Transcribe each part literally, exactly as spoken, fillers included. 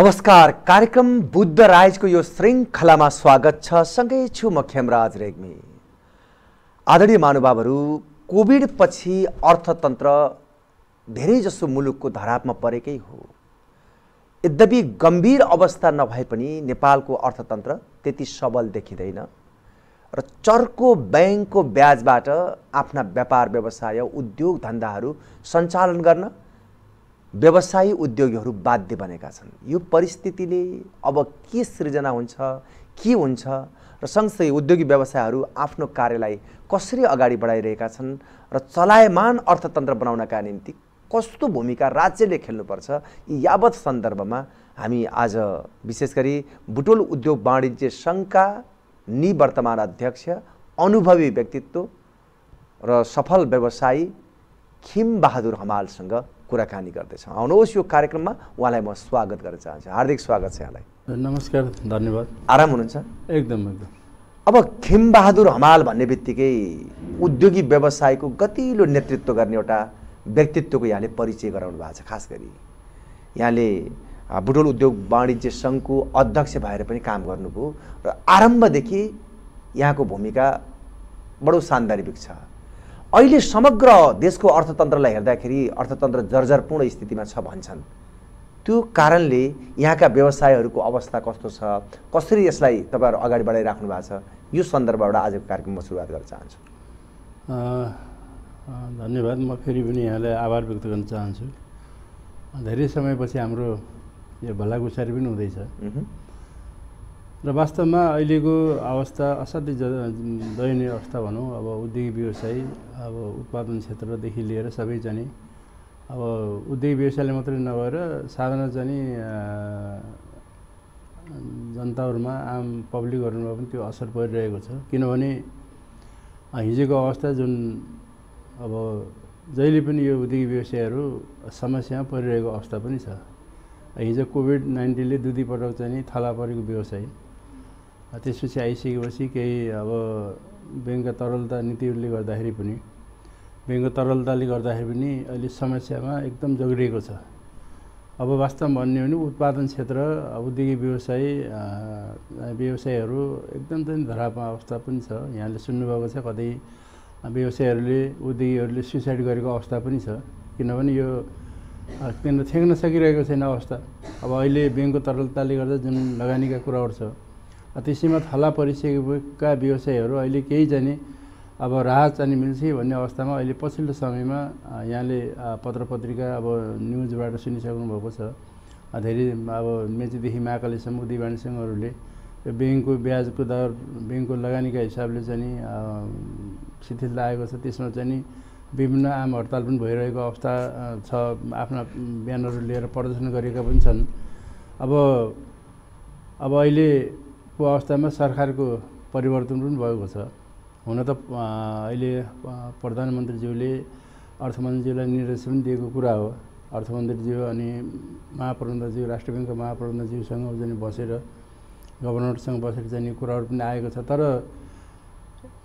नमस्कार, कार्यक्रम बुद्ध राइजको यो श्रृङ्खलामा स्वागत छ। सँगै छु म खेमराज रेग्मी। आदरणीय महानुभावहरू, कोभिड पछि अर्थतन्त्र धेरैजसो मुलुकको धरापमा परेकै हो। यद्यपि गम्भीर अवस्था नभए पनि नेपालको अर्थतन्त्र त्यति सबल देखिँदैन र चर्को बैंकको ब्याजबाट आफ्ना व्यापार व्यवसाय उद्योग धन्दाहरू सञ्चालन गर्न व्यवसायी उद्योगीहरू बाध्य बनेका छन्। यो परिस्थितिले अब के सृजना हुन्छ, के हुन्छ र सँगसँगै उद्योगी व्यवसायहरू आफ्नो कार्यलाई कसरी अगाडि बढाइरहेका छन् र चलायमान अर्थतन्त्र बनाउनका निम्ति कस्तो भूमिका राज्यले खेल्नुपर्छ, यी यावत सन्दर्भमा हामी आज विशेष गरी बुटवल उद्योग वाणिज्य संघका निवर्तमान अध्यक्ष, अनुभवी व्यक्तित्व र सफल व्यवसायी खिमबहादुर हमालसँग कुराकानी गर्दैछौँ। आउनुहोस्, यो कार्यक्रममा उहाँलाई म स्वागत गर्न चाहन्छु। हार्दिक स्वागत छ यहाँलाई। नमस्कार, धन्यवाद। आराम हुनुहुन्छ? एकदम एकदम। अब खिमबहादुर हमाल भन्ने बित्तिकै उद्योगी व्यवसायको गतिलो नेतृत्व गर्ने एउटा व्यक्तित्वको यहाँले परिचय गराउनु भएको छ। खास गरी यहाँले बुटवल उद्योग वाणिज्य सङ्घको अध्यक्ष भएर पनि काम गर्नुभयो र आरम्भदेखि यहाँको भूमिका बडो सान्दर्भिक छ। अहिले समग्र देशको अर्थतन्त्रलाई हेर्दाखेरि अर्थतन्त्र जर्जरपूर्ण स्थितिमा छ भन्छन्। त्यो कारणले यहाँका व्यवसायहरूको अवस्था कस्तो छ, कसरी यसलाई तपाईँहरू अगाडि बढाइराख्नु भएको छ, यो सन्दर्भबाट आजको कार्यक्रम म सुरुवात गर्न चाहन्छु। धन्यवाद। म फेरि पनि यहाँलाई आभार व्यक्त गर्न चाहन्छु। धेरै समयपछि हाम्रो यो भलाकुसारी पनि हुँदैछ र वास्तवमा अहिलेको अवस्था असाध्यै दयनीय अवस्था भनौँ। अब उद्योग व्यवसाय, अब उत्पादन क्षेत्रदेखि लिएर सबै चाहिँ अब उद्योग व्यवसायले मात्रै नभएर साधारण चाहिँ जनताहरूमा, आम पब्लिकहरूमा पनि त्यो असर परिरहेको छ। किनभने हिजोको अवस्था जुन अब जहिले पनि यो उद्योग व्यवसायहरू समस्यामा परिरहेको अवस्था पनि छ। हिजो कोभिड नाइन्टिनले दुई दुईपटक चाहिँ थला परेको व्यवसाय, त्यसपछि आइसकेपछि केही अब ब्याङ्कका तरलता नीतिहरूले गर्दाखेरि पनि ब्याङ्कको तरलताले गर्दाखेरि पनि अहिले समस्यामा एकदम जोगिएको छ। अब वास्तवमा भन्ने हो भने उत्पादन क्षेत्र, औद्योगिक व्यवसाय व्यवसायहरू एकदम चाहिँ धरापमा अवस्था पनि छ। यहाँले सुन्नुभएको छ, कतै व्यवसायहरूले, उद्योगीहरूले सुसाइड गरेको अवस्था पनि छ। किनभने यो केन्द्र थ्याक्न सकिरहेको छैन अवस्था। अब अहिले ब्याङ्कको तरलताले गर्दा जुन लगानीका कुराहरू छ, त्यसैमा थला परिसकेका व्यवसायहरू अहिले केही जाने अब राहत जाने मिल्छ भन्ने अवस्थामा अहिले पछिल्लो समयमा यहाँले पत्र पत्रिका अब न्युजबाट सुनिसक्नुभएको छ। धेरै अब मेचीदेखि महाकालीसम्म उद्योग वाणिज्य सङ्घहरूले ब्याङ्कको ब्याजको दर, ब्याङ्कको लगानीका हिसाबले चाहिँ शिथिलता आएको छ। त्यसमा चाहिँ विभिन्न आम हडताल पनि भइरहेको अवस्था छ। आफ्ना ब्यानरहरू लिएर प्रदर्शन गरेका पनि छन्। अब अब अहिलेको अवस्थामा सरकारको परिवर्तन पनि भएको छ। हुन त अहिले प्रधानमन्त्रीज्यूले अर्थमन्त्रीज्यूलाई निर्देशन पनि दिएको कुरा हो। अर्थमन्त्रीज्यू अनि महाप्रबन्धकज्यू, राष्ट्र ब्याङ्कका महाप्रबन्धकज्यूसँग जाने बसेर, गभर्नरसँग बसेर जाने कुराहरू पनि आएको छ। तर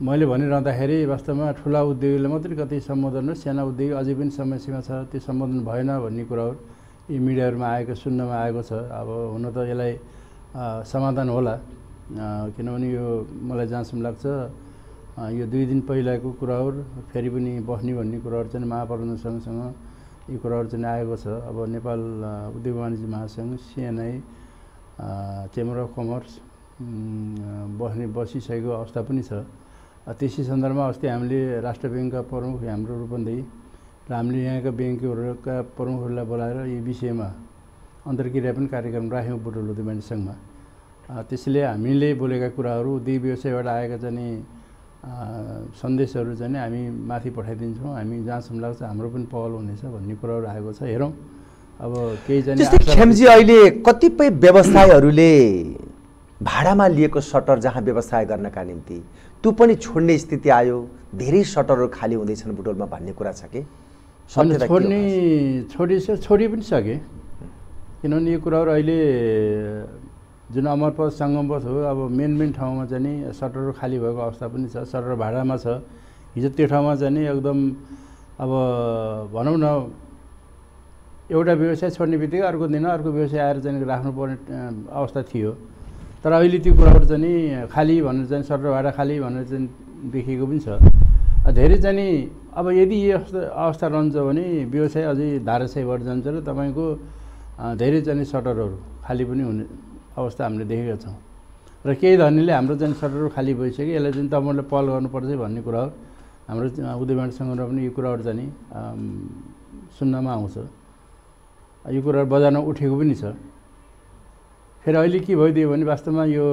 मैले भनिरहँदाखेरि वास्तवमा ठुला उद्योगीले मात्रै कतै सम्बोधन र साना उद्योग अझै पनि समस्यामा छ, त्यो सम्बोधन भएन भन्ने कुराहरू यी मिडियाहरूमा आएको, सुन्नमा आएको छ। अब हुन त यसलाई समाधान होला, किनभने यो मलाई जहाँसम्म लाग्छ यो दुई दिन पहिलाको कुराहरू फेरि पनि बस्ने भन्ने कुराहरू चाहिँ महाप्रबन्धक सङ्घसँग यी कुराहरू चाहिँ आएको छ। अब नेपाल उद्योग वाणिज्य महासङ्घ, सिएनआई, चेम्बर अफ कमर्स बस्ने बसिसकेको अवस्था पनि छ। त्यसै सन्दर्भमा अस्ति हामीले राष्ट्र ब्याङ्कका प्रमुख हाम्रो रुपन्देही र हामीले यहाँका ब्याङ्कहरूका प्रमुखहरूलाई बोलाएर यो विषयमा अन्तर्क्रिया पनि कार्यक्रम राख्यौँ बुटवल उद्योग वाणिज्य सङ्घमा। त्यसले हामीले बोलेका कुराहरू, उद्योग व्यवसायबाट आएका चाहिँ सन्देशहरू चाहिँ हामी माथि पठाइदिन्छौँ। हामी जहाँसम्म लाग्छ हाम्रो पनि पहल हुनेछ भन्ने कुराहरू आएको छ। हेरौँ अब केही चाहिँ खेमजी, अहिले कतिपय व्यवसायहरूले भाडामा लिएको सटर जहाँ व्यवसाय गर्नका निम्ति त्यो पनि छोड्ने स्थिति आयो। धेरै सटरहरू खाली हुँदैछन् बुटवलमा भन्ने कुरा छ कि? छोड्ने छोडि छोडि पनि सके। किनभने यो कुराहरू अहिले जुन अमरपथ सङ्गमपथ हो, अब मेन मेन ठाउँमा चाहिँ सटरहरू खाली भएको अवस्था पनि छ, सटर भाडामा छ। हिजो त्यो ठाउँमा चाहिँ एकदम अब भनौँ न एउटा व्यवसाय छोड्ने बित्तिकै अर्को दिन अर्को व्यवसाय आएर चाहिँ राख्नुपर्ने अवस्था थियो। तर अहिले त्यो कुराहरु चाहिँ खाली भनेर चाहिँ सररभाडा खाली भनेर चाहिँ देखिएको पनि छ। धेरै चाहिँ अब यदि यो अवस्था रहन्छ भने व्यवसाय अझै धाराशय भएर जान्छ र तपाईको धेरै चाहिँ सटरहरु खाली पनि हुने अवस्था हामीले देखेका छौँ र केही धनीले हाम्रो चाहिँ सटरहरु खाली भइसक्यो। यसलाई चाहिँ तपाईहरुले पहल गर्नुपर्छ भन्ने कुरा हो। हाम्रो उद्योग वाणिज्य संघमा पनि यो कुराहरु चाहिँ सुन्नमा आउँछ। यो कुरा बजारमा उठेको पनि छ। फेरि अहिले के भइदियो भने वास्तवमा यो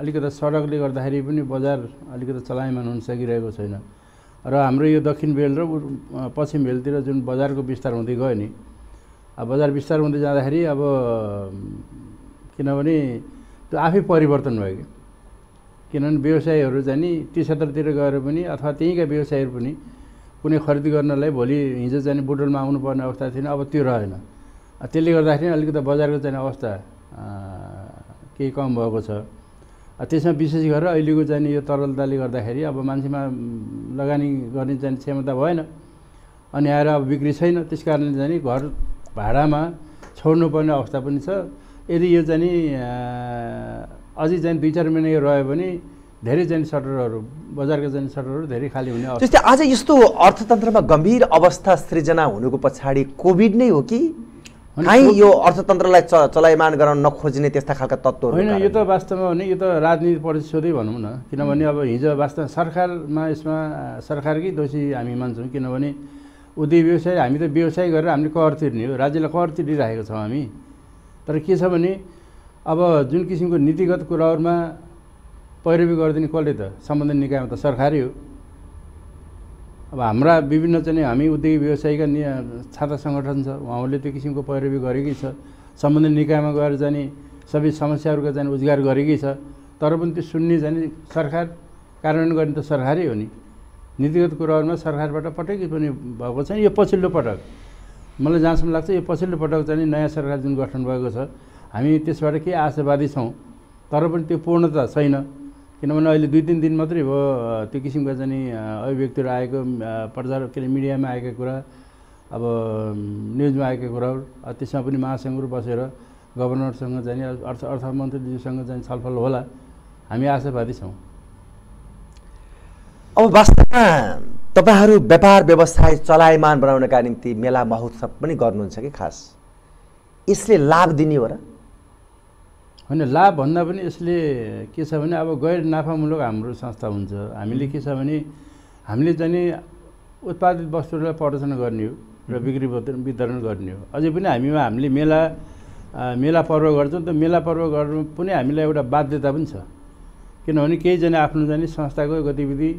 अलिकति सडकले गर्दाखेरि पनि बजार अलिकति चलायमान हुन सकिरहेको छैन र हाम्रो यो दक्षिण बेल र पश्चिम बेलतिर जुन बजारको विस्तार हुँदै गयो नि, अब बजार विस्तार हुँदै जाँदाखेरि अब किनभने त्यो आफै परिवर्तन भयो कि किनभने व्यवसायीहरू चाहिँ नि ती क्षेत्रतिर गएर पनि अथवा त्यहीँका व्यवसायीहरू पनि कुनै खरिद गर्नलाई भोलि हिजो चाहिँ बुटवलमा आउनुपर्ने अवस्था थिएन, अब त्यो रहेन। त्यसले गर्दाखेरि अलिकति बजारको चाहिँ अवस्था केही कम भएको छ। त्यसमा विशेष गरेर अहिलेको चाहिँ यो तरलताले गर्दाखेरि अब मान्छेमा लगानी गर्ने चाहिँ क्षमता भएन, अनि आएर अब बिक्री छैन। त्यस कारणले चाहिँ घर भाडामा छोड्नुपर्ने अवस्था पनि छ। यदि यो चाहिँ अझै चाहिँ दुई चार महिना रह्यो भने धेरै चाहिँ सटरहरू बजारका चाहिँ सटरहरू धेरै खाली हुने अवस्था। जस्तै आज यस्तो अर्थतन्त्रमा गम्भीर अवस्था सृजना हुनुको पछाडि कोभिड नै हो कि कहीँ यो अर्थतन्त्रलाई चलायमान गराउन नखोज्ने त्यस्ता खालका तत्त्वहरू होइन? यो त वास्तवमा भने यो त राजनीति परिषदै भनौँ न, किनभने अब हिजो वास्तव सरकारमा यसमा सरकारकै दोषी हामी मान्छौँ। किनभने उद्योग व्यवसाय हामी त व्यवसाय गरेर हामीले कर तिर्ने हो, राज्यलाई कर तिरिरहेको छौँ हामी। तर के छ भने अब जुन किसिमको नीतिगत कुराहरूमा पैरवी गरिदिने कसले त? सम्बन्धित निकायमा त सरकारै हो। अब हाम्रा विभिन्न चाहिँ हामी उद्योग व्यवसायीका छाता सङ्गठन छ, उहाँहरूले त्यो किसिमको पैरवी गरेकै छ। सम्बन्धित निकायमा गएर जाने सबै समस्याहरूको चाहिँ उद्घार गरेकै छ। तर पनि त्यो सुन्ने चाहिँ सरकार, कार्यान्वयन गर्ने त सरकारै हो नि। नीतिगत कुराहरूमा सरकारबाट पटक्कै पनि भएको छैन। यो पछिल्लो पटक मलाई जहाँसम्म लाग्छ यो पछिल्लो पटक चाहिँ नयाँ सरकार जुन गठन भएको छ हामी त्यसबाट केही आशावादी छौँ। तर पनि त्यो पूर्णता छैन, किनभने अहिले दुई तिन दिन मात्रै भयो त्यो किसिमको चाहिँ अभिव्यक्तिहरू आएको, प्रचार के अरे मिडियामा आएका कुरा, अब न्युजमा आएका कुराहरू। त्यसमा पनि महासङ्घहरू बसेर गभर्नरसँग चाहिँ अर्थ अर्थमन्त्रीज्यूसँग चाहिँ छलफल होला, हामी आशावादी छौँ। अब वास्तवमा तपाईँहरू व्यापार व्यवसाय चलायमान बनाउनका निम्ति मेला महोत्सव पनि गर्नुहुन्छ कि? खास यसले लाभ दिने हो र? होइन, लाभ भन्दा पनि यसले के छ भने अब गैर नाफामूलक हाम्रो संस्था हुन्छ। हामीले के छ भने हामीले चाहिँ उत्पादित वस्तुहरूलाई प्रदर्शन गर्ने हो र बिक्री वितरण गर्ने हो। अझै पनि हामीमा हामीले मेला मेला पर्व गर्छौँ। त मेला पर्व गर्नु पनि हामीलाई एउटा बाध्यता पनि छ, किनभने केहीजना आफ्नो जाने संस्थाको गतिविधि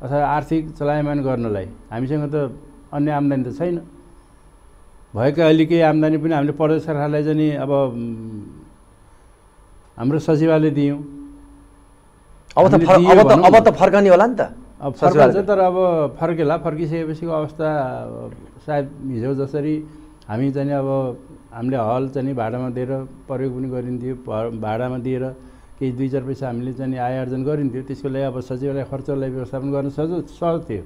अथवा आर्थिक चलायमान गर्नलाई हामीसँग त अन्य आम्दानी त छैन। भएका अहिले केही आम्दानी पनि हामीले प्रदेश सरकारलाई चाहिँ अब हाम्रो सचिवालयले दियौँ। अब त अब त अब त फर्कने होला नि त। अब फर्किन्छ, तर अब फर्केला। फर्किसकेपछिको अवस्था सायद हिजो जसरी हामी चाहिँ अब हामीले हल चाहिँ भाडामा दिएर प्रयोग पनि गरिन्थ्यो, भाडामा दिएर केही दुई चार पैसा हामीले चाहिँ आय आर्जन गरिन्थ्यो। त्यसको लागि अब सचिवालय खर्चलाई व्यवस्थापन गर्न सज सहज थियो।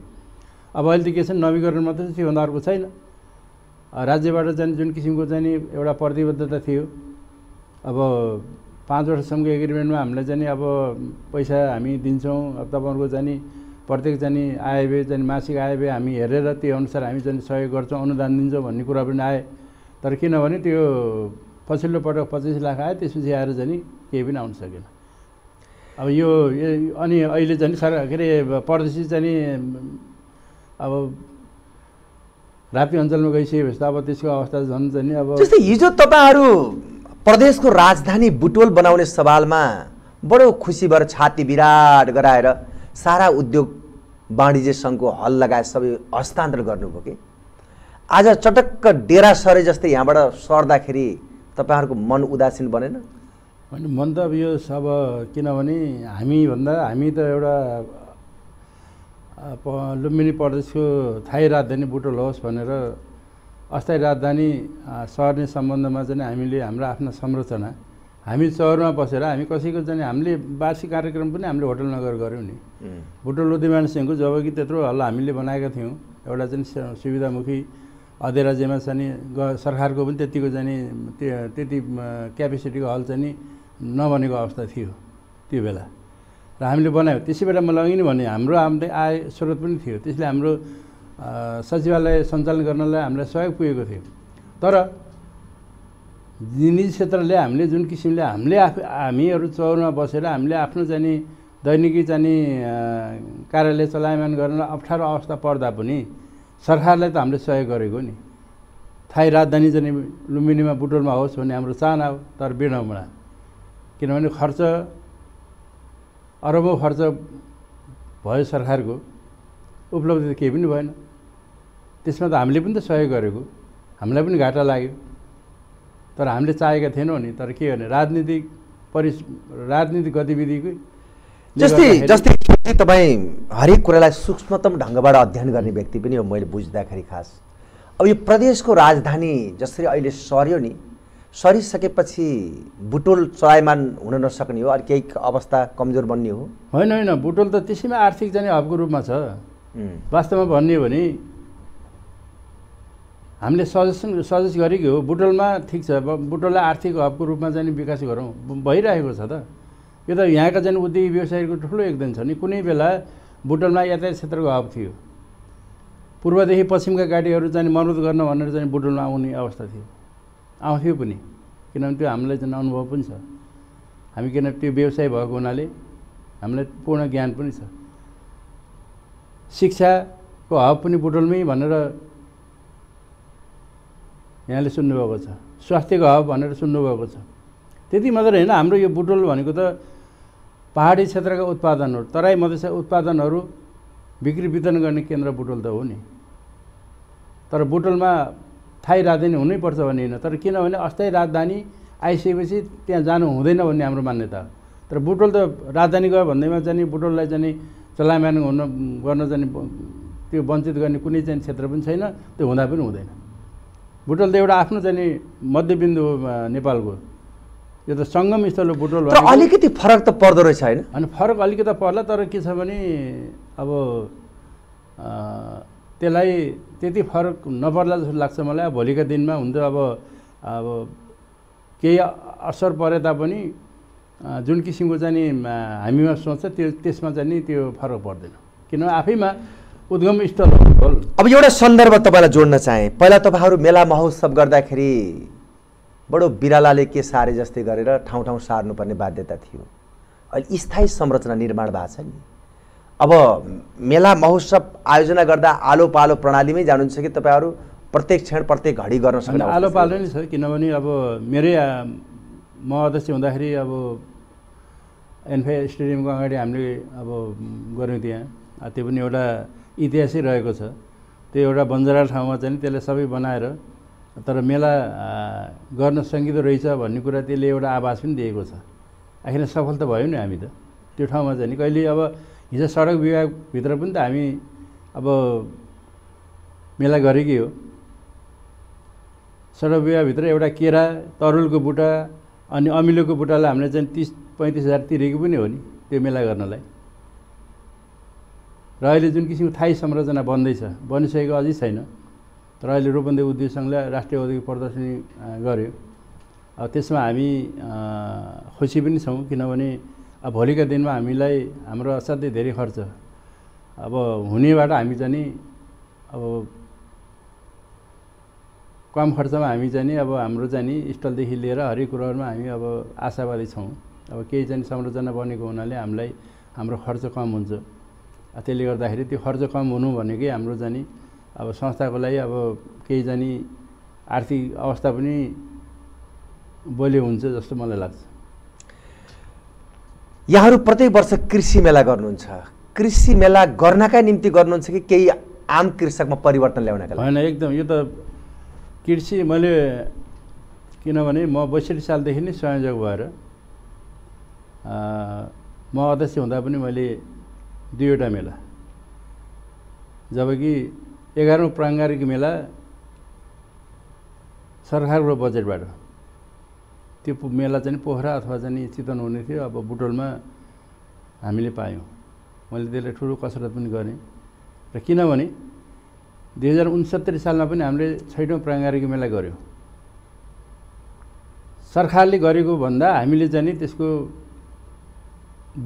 अब अहिले त के छ, नवीकरण मात्रै थियो, त्योभन्दा अर्को छैन। राज्यबाट चाहिँ जुन किसिमको चाहिँ एउटा प्रतिबद्धता थियो, अब पाँच वर्षसम्मको एग्रिमेन्टमा हामीलाई चाहिँ अब पैसा हामी दिन्छौँ, अब तपाईँहरूको चाहिँ प्रत्येक चाहिँ आय व्यय चाहिँ मासिक आय व्यय हामी हेरेर त्यो अनुसार हामी चाहिँ सहयोग गर्छौँ, अनुदान दिन्छौँ भन्ने कुरा पनि आए। तर किनभने त्यो पछिल्लो पटक पच्चिस लाख आयो, त्यसपछि आएर चाहिँ केही पनि आउन सकेन। अब यो अनि अहिले चाहिँ सर के अरे परदेशी चाहिँ अब राप्ती अञ्चलमा गइसकेपछि त अब त्यसको अवस्था झन् चाहिँ अब। जस्तै हिजो तपाईँहरू प्रदेशको राजधानी बुटवल बनाउने सवालमा बडो खुसी भएर छाती विराट गराएर सारा उद्योग वाणिज्य सङ्घको हल लगायत सबै हस्तान्तरण गर्नुभयो कि? आज चटक्क डेरा सरे जस्तै यहाँबाट सर्दाखेरि तपाईँहरूको मन उदासीन बनेन? होइन, मन त अब यो सब किनभने हामीभन्दा हामी त एउटा लुम्बिनी प्रदेशको थाई राजधानी बुटवल होस् भनेर अस्थायी राजधानी सर्ने सम्बन्धमा चाहिँ हामीले हाम्रा आफ्ना संरचना, हामी सहरमा बसेर हामी कसैको चाहिँ हामीले वार्षिक कार्यक्रम पनि हामीले होटल नगर गऱ्यौँ नि। बुटवल उद्योग वाणिज्य संघको जबकि त्यत्रो हल्ला हामीले बनाएका थियौँ, एउटा चाहिँ सुविधामुखी अधेरा राज्यमा चाहिँ सरकारको पनि त्यतिको चाहिँ त्यति क्यापेसिटीको हल चाहिँ नबनेको अवस्था थियो त्यो बेला र हामीले बनायौँ। त्यसै बेला मैले अघि नै भने हाम्रो आम्दै आय स्रोत पनि थियो, त्यसले हाम्रो सचिवालय सञ्चालन गर्नलाई हामीलाई सहयोग पुगेको थियो। तर निजी क्षेत्रले हामीले जुन किसिमले हामीले आफै हामीहरू चौरमा बसेर हामीले आफ्नो चाहिँ दैनिकी चाहिँ कार्यालय चलायमान गर्न अप्ठ्यारो अवस्था पर्दा पनि सरकारलाई त हामीले सहयोग गरेको नि। थाई राजधानी चाहिँ लुम्बिनीमा बुटवलमा होस् भन्ने हाम्रो चाहना हो, तर विडम्बना किनभने खर्च अरबौँ खर्च भयो, सरकारको उपलब्धि त केही पनि भएन। त्यसमा त हामीले पनि त सहयोग गरेको, हामीलाई पनि घाटा लाग्यो, तर हामीले चाहेका थिएनौँ नि। तर के गर्ने, राजनीतिक परि राजनीतिक गतिविधिकै जस्तै जस्तै खेती तपाईँ हरेक कुरालाई सूक्ष्मतम ढङ्गबाट अध्ययन गर्ने व्यक्ति पनि हो मैले बुझ्दाखेरि। खास अब यो प्रदेशको राजधानी जसरी अहिले सर्यो नि, सरिसकेपछि बुटवल चलायमान हुन नसक्ने हो, अरू केही अवस्था कमजोर बन्ने हो? होइन होइन, बुटवल त त्यसैमा आर्थिक जाने हबको रूपमा छ। वास्तवमा भन्ने हो भने हामीले सजेसन सजेस्ट गरेको हो बुटवलमा, ठिक छ, बुटवललाई आर्थिक हबको रूपमा जाने विकास गरौँ, भइरहेको छ त। यो त यहाँका जन उद्योग व्यवसायीको ठुलो योगदान छ नि। कुनै बेला बुटवलमा यातायात क्षेत्रको हब थियो, पूर्वदेखि पश्चिमका गाडीहरू चाहिँ मर्मत गर्न भनेर चाहिँ बुटवलमा आउने अवस्था थियो, आउँथ्यो पनि, किनभने त्यो हामीलाई चाहिँ अनुभव पनि छ। हामी किन त्यो व्यवसाय भएको हुनाले हामीलाई पूर्ण ज्ञान पनि छ। शिक्षाको हब पनि बुटवलमै भनेर यहाँले सुन्नुभएको छ, स्वास्थ्यको हब भनेर सुन्नुभएको छ। त्यति मात्र होइन, हाम्रो यो बुटवल भनेको त पहाडी क्षेत्रका उत्पादनहरू, तराई मधेसका उत्पादनहरू बिक्री वितरण गर्ने केन्द्र बुटवल त हो नि। तर बुटवलमा थाई राजधानी हुनैपर्छ भन्ने होइन, तर किनभने अस्थायी राजधानी आइसकेपछि त्यहाँ जानु हुँदैन भन्ने हाम्रो मान्यता हो। तर बुटवल त राजधानी गयो भन्दैमा चाहिँ बुटवललाई चाहिँ चलायमान हुन गर्न चाहिँ त्यो वञ्चित गर्ने कुनै चाहिँ क्षेत्र पनि छैन, त्यो हुँदा पनि हुँदैन। बुटवल त एउटा आफ्नो चाहिँ मध्यबिन्दु नेपालको, यो त सङ्गम स्थल हो बुटवल। अलिकति फरक त पर्दो रहेछ होइन? अनि फरक अलिकति पर्ला, तर के छ भने अब त्यसलाई त्यति फरक नपर्ला जस्तो लाग्छ मलाई। भोलिका दिनमा हुन्छ अब अब केही असर परे तापनि जुन किसिमको चाहिँ हामीमा सोच्छ त्यो त्यसमा चाहिँ नि त्यो फरक पर्दैन, किनभने आफैमा उद्गम स्थल हो बुटवल। अब एउटा सन्दर्भ तपाईँलाई जोड्न चाहे, पहिला तपाईँहरू मेला महोत्सव गर्दाखेरि बडो बिरालाले के सारे जस्तै गरेर ठाउँ ठाउँ सार्नुपर्ने बाध्यता थियो, अहिले स्थायी संरचना निर्माण भएको छ नि। अब मेला महोत्सव आयोजना गर्दा आलो पालो प्रणालीमै जानुहुन्छ कि तपाईँहरू प्रत्येक क्षण प्रत्येक घडी गर्न सक्नुहुन्छ? आलो पालो नै छ, किनभने अब मेरै म अध्यक्ष हुँदाखेरि अब एनफाइ स्टेडियमको अगाडि हामीले अब गऱ्यौँ, त्यहाँ त्यो पनि एउटा इतिहासै रहेको छ। त्यो एउटा बन्जरा ठाउँमा चाहिँ त्यसलाई सबै बनाएर, तर मेला गर्न सकिँदो रहेछ भन्ने कुरा त्यसले एउटा आभास पनि दिएको छ। आखिर सफल त भयो नि हामी त त्यो ठाउँमा चाहिँ नि। कहिले अब हिजो सडक विभागभित्र पनि त हामी अब मेला गरेकै हो, सडक विभागभित्र एउटा केरा, तरुलको बुट्टा अनि अमिलोको बुट्टालाई हामीले चाहिँ तिस पैँतिस हजार तिरेको पनि हो नि त्यो मेला गर्नलाई। र अहिले जुन किसिमको थाई संरचना बन्दैछ, बनिसकेको अझै छैन। र अहिले रुपन्देही उद्योग सङ्घले राष्ट्रिय औद्योगिक प्रदर्शनी गर्यो, अब त्यसमा हामी खुसी पनि छौँ, किनभने अब भोलिका दिनमा हामीलाई हाम्रो असाध्यै धेरै खर्च अब हुनेबाट हामी चाहिँ नि अब कम खर्चमा हामी चाहिँ नि अब हाम्रो चाहिँ नि स्थलदेखि लिएर हरेक कुराहरूमा हामी अब आशावादी छौँ। अब केही चाहिँ संरचना बनेको हुनाले हामीलाई हाम्रो खर्च कम हुन्छ, त्यसले गर्दाखेरि त्यो खर्च कम हुनु भनेकै हाम्रो चाहिँ नि अब संस्थाको लागि अब केही जाने आर्थिक अवस्था पनि बलियो हुन्छ जस्तो मलाई लाग्छ। यहाँहरू प्रत्येक वर्ष कृषि मेला गर्नुहुन्छ, कृषि मेला गर्नका निम्ति गर्नुहुन्छ कि केही आम कृषकमा परिवर्तन ल्याउनका लागि? होइन एकदम, यो त कृषि मैले किनभने म बैसठी सालदेखि नै संयोजक भएर म अध्यक्ष हुँदा पनि मैले दुईवटा मेला, जबकि एघारौँ प्राङ्गारिक मेला सरकारको बजेटबाट त्यो मेला चाहिँ पोखरा अथवा चाहिँ चितवन हुने थियो, अब बुटवलमा हामीले पायौँ। मैले त्यसलाई ठुलो कसरत पनि गरेँ, र किनभने दुई हजार उनसत्तरी साल में हमें छैटौं प्रांगारिक मेला गर्यौं। सरकारले गरेको भन्दा हामीले चाहिँ नि त्यसको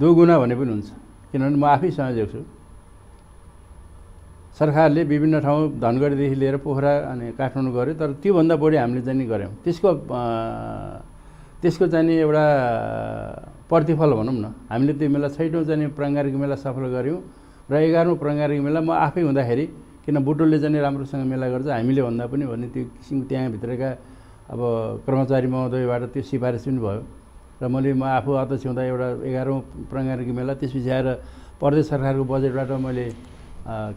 दोगुना भने पनि हुन्छ, किनभने म आफै संयोजक छु। सरकारले विभिन्न ठाउँ धनगढीदेखि लिएर पोखरा अनि काठमाडौँ गर्यो, तर त्यो भन्दा बढी हामीले चाहिँ नि गर्यौं। त्यसको त्यसको चाहिँ नि एउटा प्रतिफल भनौं न, हामीले त्यो मेला छैटौं चाहिँ नि प्रांगारिक मेला सफल गर्यौं र एघारौं प्रांगारिक मेला म आफै हुँदाखेरि, किन बुटवलले चाहिँ राम्रोसँग मेला गर्छ हामीले भन्दा पनि भन्ने त्यो किसिम त्यहाँ भित्रका अब कर्मचारी महोदयबाट त्यो सिफारिस पनि भयो र मैले म आफू अध्यक्ष हुँदा एउटा एघारौं प्रांगारिक मेला त्यसपछि आएर प्रदेश सरकारको बजेटबाट मैले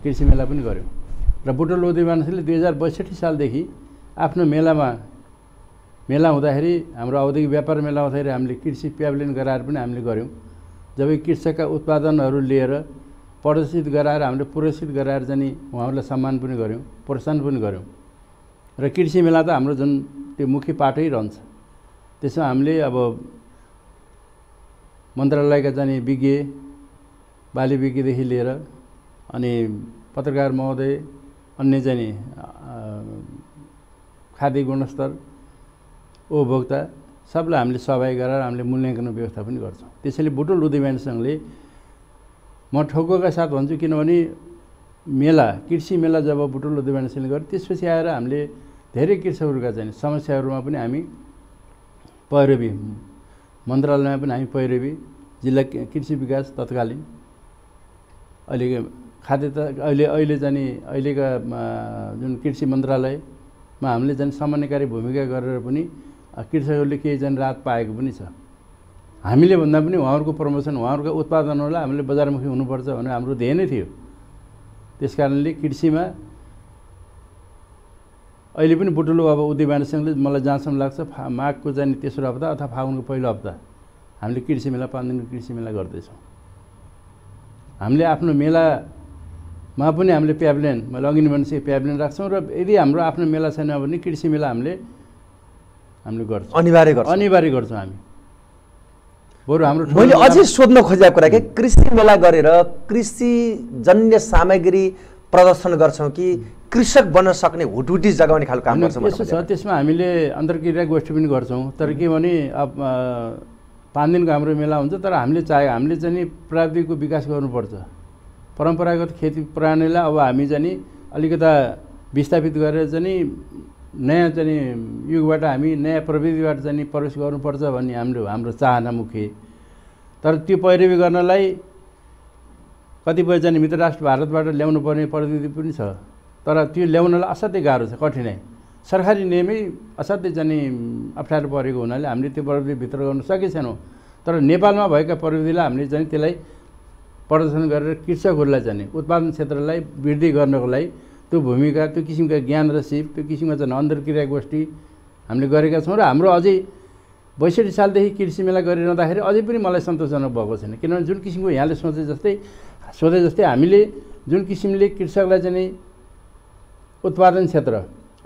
कृषि मेला पनि गर्यौं र बुटवल उद्योग वाणिज्यले दुई हजार बैसठी सालदेखि आफ्नो मेलामा मेला हुँदाखेरि हाम्रो औद्योगिक व्यापार मेला हुँदाखेरि हामीले कृषि प्याभलियन गराएर पनि हामीले गर्यौं। जब कृषकका उत्पादनहरू लिएर प्रदर्शित गराएर हामीले पुरस्कृत गराएर चाहिँ उहाँहरूलाई सम्मान पनि गर्यौं, प्रोत्साहन पनि गर्यौं र कृषि मेला त हाम्रो जुन त्यो मुख्य पाठै रहन्छ। त्यसमा हामीले अब मन्त्रालयका चाहिँ विज्ञ बाली विज्ञदेखि लिएर अनि पत्रकार महोदय अन्य चाहिँ खाद्य गुणस्तर उपभोक्ता सबलाई हामीले सहभागी गराएर हामीले मूल्याङ्कन व्यवस्था पनि गर्छौँ। त्यसैले बुटवल उद्योग वाणिज्य संघले म ठोक्कका साथ भन्छु, किनभने मेला कृषि मेला जब बुटवल उद्योग वाणिज्य संघले गर्यो त्यसपछि आएर हामीले धेरै कृषकहरूका चाहिँ समस्याहरूमा पनि हामी पैरवी मन्त्रालयमा पनि हामी पैरवी जिल्ला कृषि विकास तत्कालीन अहिले खाद्य अहिले अहिले चाहिँ अहिलेका जुन कृषि मन्त्रालयमा हामीले चाहिँ समन्वयकारी भूमिका गरेर पनि कृषकहरूले केही चाहिँ राहत पाएको पनि छ। हामीले भन्दा पनि उहाँहरूको प्रमोसन उहाँहरूको उत्पादनहरूलाई हामीले बजारमुखी हुनुपर्छ भनेर हाम्रो ध्येय नै थियो। त्यसकारणले कृषिमा अहिले पनि बुटवल अब उद्योग वाणिज्य संघले मलाई जहाँसम्म लाग्छ माघको चाहिँ तेस्रो हप्ता अथवा फागुनको पहिलो हप्ता हामीले कृषि मेला पाँच दिनको कृषि मेला गर्दैछौँ। हामीले आफ्नो मेलामा पनि हामीले प्याभलियन मैले अघि नै भनेको प्याभलियन राख्छौँ र यदि हाम्रो आफ्नो मेला छैन भने कृषि मेला हामीले हामीले गर्छौँ, अनिवार्य गर्छौँ अनिवार्य गर्छौँ हामी। बरु हाम्रो मैले अझै सोध्न खोजेको कुरा के कृषि मेला गरेर कृषिजन्य सामग्री प्रदर्शन गर्छौँ कि कृषक बन्न सक्ने हुटहुटी जगाउने खालको काम गर्छौँ? त्यसो छ, त्यसमा हामीले अन्तर्क्रिया गोष्ठी पनि गर्छौँ, तर के भने अब पाँच दिनको हाम्रो मेला हुन्छ, तर हामीले चाहे हामीले चाहिँ प्राविधिकको विकास गर्नुपर्छ। परम्परागत खेती प्रणालीलाई अब हामी चाहिँ अलिकता विस्थापित गरेर चाहिँ नयाँ चाहिँ युगबाट हामी नयाँ प्रविधिबाट चाहिँ प्रवेश गर्नुपर्छ भन्ने हाम्रो हाम्रो चाहना मुख्य। तर त्यो पैरवी गर्नलाई कतिपय चाहिँ मित्र राष्ट्र भारतबाट ल्याउनु पर्ने प्रविधि पनि छ, तर त्यो ल्याउनलाई असाध्यै गाह्रो छ, कठिनाइ सरकारी नियमै असाध्यै जाने अप्ठ्यारो परेको हुनाले हामीले त्यो प्रविधि भित्र गर्न सकेका छैनौँ। तर नेपालमा भएका प्रविधिलाई हामीले चाहिँ त्यसलाई प्रदर्शन गरेर कृषकहरूलाई चाहिँ उत्पादन क्षेत्रलाई वृद्धि गर्नको लागि त्यो भूमिका त्यो किसिमका ज्ञान र सिप त्यो किसिमका चाहिँ अन्तर्क्रिया गोष्ठी हामीले गरेका छौँ। र हाम्रो अझै बैसठी सालदेखि कृषि मेला गरिरहँदाखेरि अझै पनि मलाई सन्तोषजनक भएको छैन, किनभने जुन किसिमको यहाँले सोचे जस्तै सोधे जस्तै हामीले जुन किसिमले कृषकलाई चाहिँ उत्पादन क्षेत्र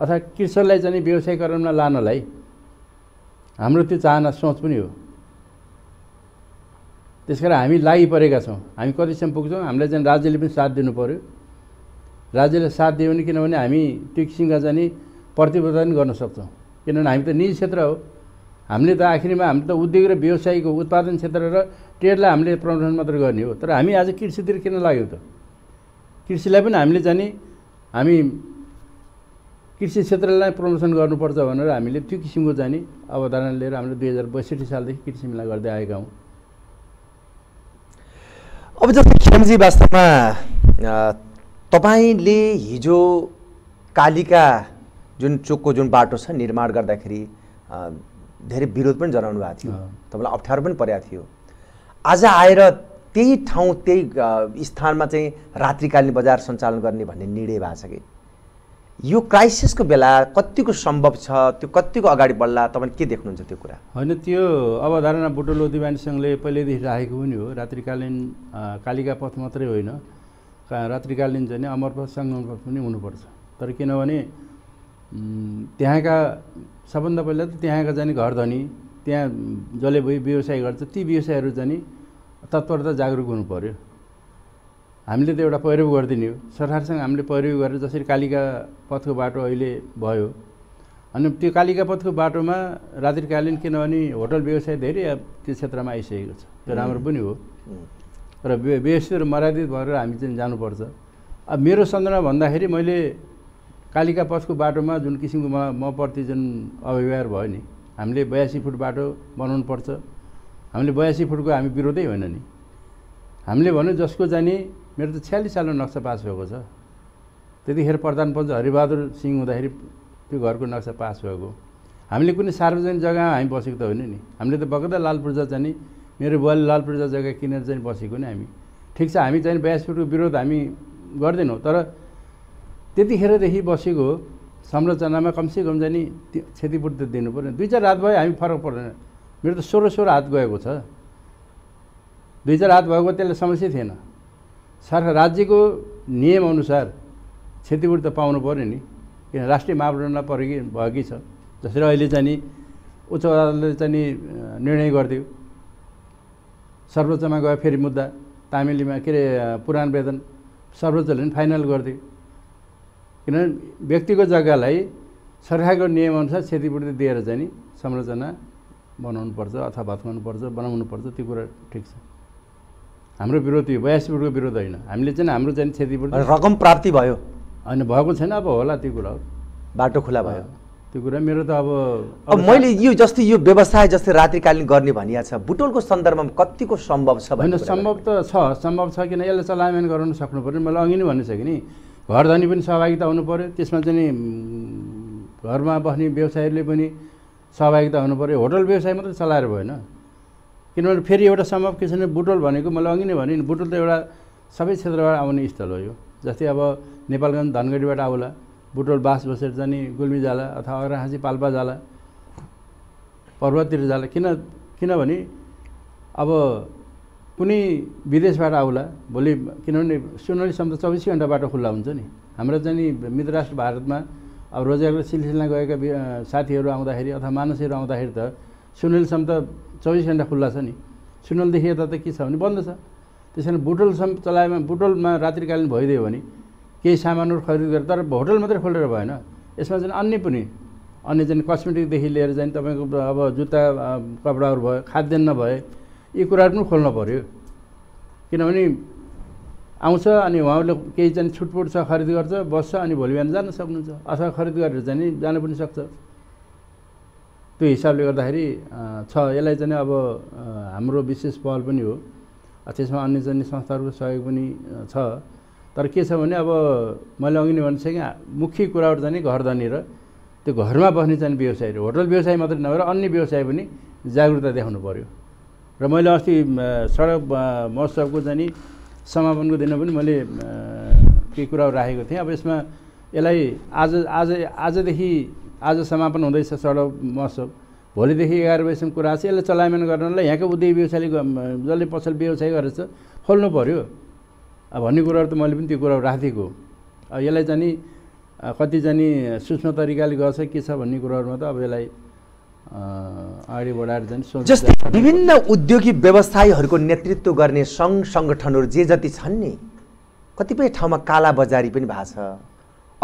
अथवा कृषकलाई चाहिँ व्यवसायीकरणमा लानलाई हाम्रो त्यो चाहना सोच पनि हो। त्यसकारण हामी लागि परेका छौँ, हामी कतिसम्म पुग्छौँ हामीलाई चाहिँ राज्यले पनि साथ दिनु पर्यो। राज्यले साथ दियो भने किनभने हामी त्यो किसिमका चाहिँ प्रतिबद्धता पनि गर्न सक्छौँ, किनभने हामी त निजी क्षेत्र हो। हामीले त आखिरमा हामी त उद्योग र व्यवसायको उत्पादन क्षेत्र र ट्रेडलाई हामीले प्रमोसन मात्र गर्ने हो, तर हामी आज कृषितिर किन लाग्यौँ त? कृषिलाई पनि हामीले चाहिँ हामी कृषि क्षेत्रलाई प्रमोसन गर्नुपर्छ भनेर हामीले त्यो किसिमको जाने अवधारणा लिएर हामीले दुई हजार बैसठी सालदेखि कृषि मेला गर्दै आएका हौँ। अब जस्तो खेमजी, वास्तवमा तपाईँले हिजो कालीका जुन चोकको जुन बाटो छ निर्माण गर्दाखेरि धेरै विरोध पनि जनाउनु भएको थियो, तपाईँलाई अप्ठ्यारो पनि परेको थियो। आज आएर त्यही ठाउँ त्यही स्थानमा चाहिँ रात्रिकालीन बजार सञ्चालन गर्ने भन्ने निर्णय भएको छ कि यो क्राइसिसको बेला कतिको सम्भव छ, त्यो कतिको अगाडि बढ्ला, तपाईँ के देख्नुहुन्छ त्यो कुरा? होइन, त्यो अवधारणा बुटवल उद्योग वाणिज्य संघले पहिल्यैदेखि राखेको पनि हो। रात्रिकालीन कालिका पथ मात्रै होइन, रात्रिकालीन चाहिँ अमरपथ सङ्गम पथ पनि हुनुपर्छ। तर किनभने त्यहाँका सबभन्दा पहिला त त्यहाँका जाने घरधनी त्यहाँ जसले व्यवसाय गर्छ ती व्यवसायहरू जाने तत्परता जागरुक हुनु पर्यो। हामीले त एउटा प्रयोग गर्दिने हो सरकारसँग हामीले प्रयोग गरेर जसरी कालिका पथको बाटो अहिले भयो अनि त्यो कालिका पथको बाटोमा रात्रिकालीन किनभने होटल व्यवसाय धेरै त्यो क्षेत्रमा आइसकेको छ त्यो राम्रो पनि हो र व्यवसाय मर्यादित भएर हामी चाहिँ जानुपर्छ। अब मेरो सन्दर्भ भन्दाखेरि मैले कालिका पथको बाटोमा जुन किसिमको म म प्रति जुन अव्यवहार भयो नि हामीले बयासी फुट बाटो बनाउनुपर्छ। हामीले बयासी फुटको हामी विरोधै होइन नि हामीले भन्यो जसको जाने मेरो त छयालिस सालमा नक्सा पास भएको छ त्यतिखेर प्रधान पञ्च हरिबहादुर सिंह हुँदाखेरि त्यो घरको नक्सा पास भएको हामीले कुनै सार्वजनिक जग्गामा हामी बसेको त होइन नि हामीले त बगदा लाल पूर्जा जाने मेरो बुवाले लाल पूर्जा जग्गा किनेर चाहिँ बसेको नि हामी ठिक छ हामी चाहिँ बयासी फुटको विरोध हामी गर्दैनौँ तर त्यतिखेरदेखि बसेको हो संरचनामा कमसेकम जाने क्षतिपूर्ति त दिनु पर्ने दुई चार रात भयो हामी फरक पर्दैन मेरो त सोह्र सोह्र हात गएको छ दुई चार हात भएको त्यसलाई समस्या थिएन सरकार राज्यको नियमअनुसार क्षतिपूर्ति त पाउनु पऱ्यो नि किन राष्ट्रिय मापदण्डमा परि भएकै छ जसरी अहिले चाहिँ नि उच्च अदालतले चाहिँ निर्णय गरिदियो सर्वोच्चमा गयो फेरि मुद्दा तामिलीमा के अरे पुरानो वेतन सर्वोच्चले पनि फाइनल गरिदियो किनभने व्यक्तिको जग्गालाई सरकारको नियमअनुसार क्षतिपूर्ति दिएर चाहिँ नि संरचना बनाउनुपर्छ अथवा भत्काउनुपर्छ बनाउनुपर्छ त्यो कुरा ठिक छ हाम्रो विरोध यो बयासी फुटको विरोध होइन हामीले चाहिँ हाम्रो चाहिँ क्षतिपूर्ति रकम प्राप्ति भयो होइन भएको छैन अब होला त्यो कुरा बाटो खुला भयो त्यो कुरा मेरो त अब अब मैले यो जस्तै यो व्यवसाय जस्तै रात्रिकालीन गर्ने भनिया छ बुटवलको सन्दर्भमा कतिको सम्भव छ भन्नु सम्भव त छ सम्भव छ किन यसलाई चलायमान गराउन सक्नु पर्यो मैले अघि नै भनिसकेँ नि घरधनी पनि सहभागिता हुनु पर्यो त्यसमा चाहिँ घरमा बस्ने व्यवसायीहरूले पनि सहभागिता हुनु पर्यो होटल व्यवसाय मात्रै चलाएर भएन किनभने फेरि एउटा सम्भव के छ भने बुटवल भनेको मैले अघि नै भने नि बुटवल त एउटा सबै क्षेत्रबाट आउने स्थल हो यो जस्तै अब नेपालगञ्ज धनगढीबाट आउला बुटवल बास बसेर जाने गोलमी जाला अथवा अर्घाखाँची पाल्पा जाला पर्वततिर जाला किन किनभने अब कुनै विदेशबाट आउला भोलि किनभने सोनाली सम्म त चौबिस घन्टा बाटो खुल्ला हुन्छ नि हाम्रो चाहिँ नि मित्र राष्ट्र भारतमा अब रोजगारको सिलसिलामा गएका साथीहरू आउँदाखेरि अथवा मानिसहरू आउँदाखेरि त सुनलसम्म त चौबिस घन्टा खुल्ला छ नि सुनलदेखि यता त के छ भने बन्द छ त्यस कारण बुटवलसम्म चलाएमा बुटवलमा रात्रिकालीन भइदियो भने केही सामानहरू खरिद गरेर तर होटल मात्रै खोलेर भएन यसमा चाहिँ अन्य पनि अन्य चाहिँ कस्मेटिकदेखि लिएर चाहिँ तपाईँको अब जुत्ता कपडाहरू भयो खाद्यान्न भयो यी कुराहरू पनि खोल्नु पऱ्यो किनभने आउँछ अनि उहाँहरूले केही चाहिँ छुटपुट छ खरिद गर्छ बस्छ अनि भोलि बिहान जान सक्नुहुन्छ अथवा खरिद गरेर जाने जान पनि सक्छ त्यो हिसाबले गर्दाखेरि छ यसलाई चाहिँ अब हाम्रो विशेष पहल पनि हो त्यसमा अन्य चाहिँ संस्थाहरूको सहयोग पनि छ तर के छ भने अब मैले अघि नै भनिसकेँ मुख्य कुराहरू चाहिँ घरधनी र त्यो घरमा बस्ने चाहिँ व्यवसायहरू होटल व्यवसाय मात्रै नभएर अन्य व्यवसाय पनि जागरुकता देखाउनु पर्यो र मैले अस्ति सडक महोत्सवको चाहिँ समापनको दिन पनि मैले केही कुराहरू राखेको थिएँ अब यसमा यसलाई आज आज आजदेखि आज समापन हुँदैछ सडक महोत्सव भोलिदेखि एघार बजीसम्म कुरा छ यसलाई चलायमान गर्नलाई यहाँको उद्योग व्यवसायले जसले पसल व्यवसाय गरेछ खोल्नु पऱ्यो अब भन्ने कुराहरू त मैले पनि त्यो कुराहरू राखिदिएको हो अब यसलाई जाने कति जाने सूक्ष्म तरिकाले गर्छ के छ भन्ने कुराहरूमा त अब यसलाई अगाडि बढाएर जाने जस्तै विभिन्न उद्योगिक व्यवसायीहरूको नेतृत्व गर्ने सङ्घ सङ्गठनहरू जे जति छन् नि कतिपय ठाउँमा काला बजारी पनि भएको छ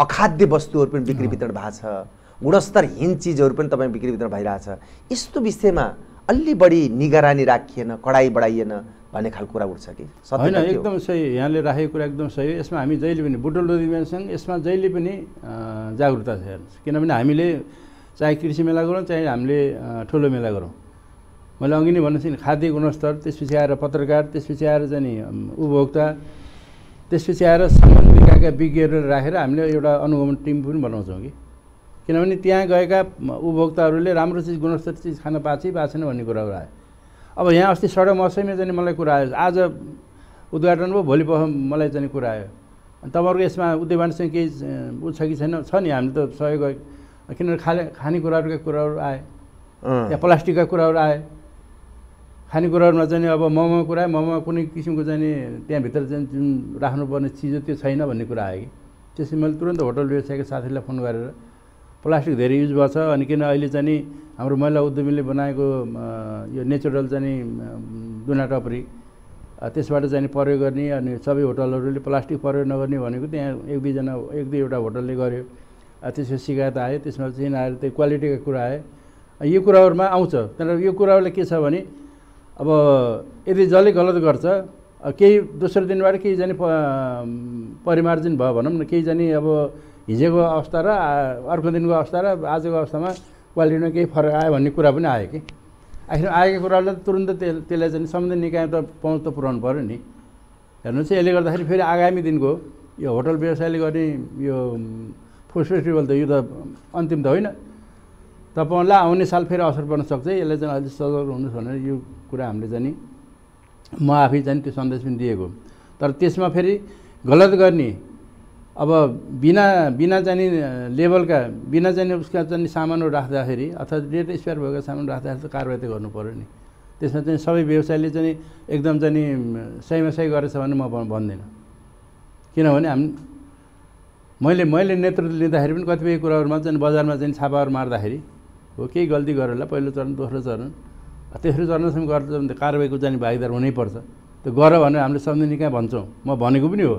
अखाद्य वस्तुहरू पनि बिक्री वितरण भएको छ गुणस्तरहीन चिजहरू पनि तपाईँ बिक्री वितरण भइरहेछ यस्तो विषयमा अलि बढी निगरानी राखिएन कडाई बढाइएन भन्ने खालको कुरा उठ्छ कि होइन एकदम सही यहाँले राखेको कुरा एकदम सही हो यसमा हामी जहिले पनि बुटवल उद्योगसँग यसमा जहिले पनि जागरुकता छ किनभने हामीले चाहे कृषि मेला गरौँ चाहे हामीले ठुलो मेला गरौँ मैले अघि नै भनेको थिएँ खाद्य गुणस्तर त्यसपछि आएर पत्रकार त्यसपछि आएर चाहिँ उपभोक्ता त्यसपछि आएर सम्बन्धितका विज्ञहरू राखेर हामीले एउटा अनुगमन टिम पनि बनाउँछौँ कि किनभने त्यहाँ गएका उपभोक्ताहरूले राम्रो चिज गुणस्तर चिज खान पाएछ पाएछन् भन्ने कुराहरू आयो अब यहाँ अस्ति सडक मसैमा चाहिँ मलाई कुरा आयो आज उद्घाटन भयो भोलि पख मलाई चाहिँ कुरा आयो अनि तपाईँहरूको यसमा उद्योग वाणिज्यसँग केही ऊ छ कि छैन छ नि हामीले त सहयोग किनभने खाने खानेकुराहरूका कुराहरू आए या प्लास्टिकका कुराहरू आए खानेकुराहरूमा चाहिँ अब मोमोको कुरा मोमोमा कुनै किसिमको चाहिँ त्यहाँभित्र चाहिँ जुन राख्नुपर्ने चिज त्यो छैन भन्ने कुरा आयो कि त्यसै मैले तुरन्त होटल व्यवसायको साथीलाई फोन गरेर प्लास्टिक धेरै युज भएको छ अनि किन अहिले चाहिँ नि हाम्रो महिला उद्यमीले बनाएको यो नेचुरल चाहिँ दुना टपरी त्यसबाट चाहिँ प्रयोग गर्ने अनि सबै होटलहरूले प्लास्टिक प्रयोग नगर्ने भनेको त्यहाँ एक दुई जना एक दुई एउटा होटलले गर्यो। त्यसको शिकायत आयो। त्यसमा चाहिँ यिनीहरू त्यो क्वालिटीको कुरा आयो। यो कुराहरुमा आउँछ। तर यो कुराहरुले के छ भने अब यदि जसले गलत गर्छ केही दोस्रो दिनबाट केही जाने परिमार्जन भयो भनौं न, केही जाने अब हिजोको अवस्था र अर्को दिनको अवस्था र आजको अवस्थामा क्वालिटीमा केही फरक आयो भन्ने कुरा पनि आयो कि आखिर आएको कुरालाई तुरुन्त त्यसलाई चाहिँ सम्बन्धित निकाय त पहुँच त पुर्याउनु पर्यो नि। हेर्नुहोस् यसले गर्दाखेरि फेरि आगामी दिनको यो होटल व्यवसायले गर्ने यो फुड फेस्टिभल त यो त अन्तिम त होइन, तपाईहरुलाई आउने साल फेरि असर पर्न सक्छ। यसले चाहिँ अझै सजग हुनुहोस् भनेर यो कुरा हामीले चाहिँ म आफै चाहिँ त्यो सन्देश पनि दिएको। तर त्यसमा फेरि गलत गर्ने अब बिना बिना जाने लेभलका बिना जाने उसका जाने सामानहरू राख्दाखेरि अथवा डेट एक्सपायर भएको सामान राख्दाखेरि त कारवाही त गर्नु पर्यो नि। त्यसमा चाहिँ सबै व्यवसायले चाहिँ एकदम चाहिँ सहीमा सही गरेछ भने म भन्दिनँ, किनभने हामी मैले मैले नेतृत्व लिँदाखेरि पनि कतिपय कुराहरूमा चाहिँ बजारमा चाहिँ छापाहरू मार्दाखेरि हो केही गल्ती गरेर पहिलो चरण दोस्रो चरण तेस्रो चरणसम्म गर्छ भने कारवाहीको जाने भागीदार हुनैपर्छ। त्यो गर भनेर हामीले सम्झिने कहाँ भन्छौँ, म भनेको पनि हो।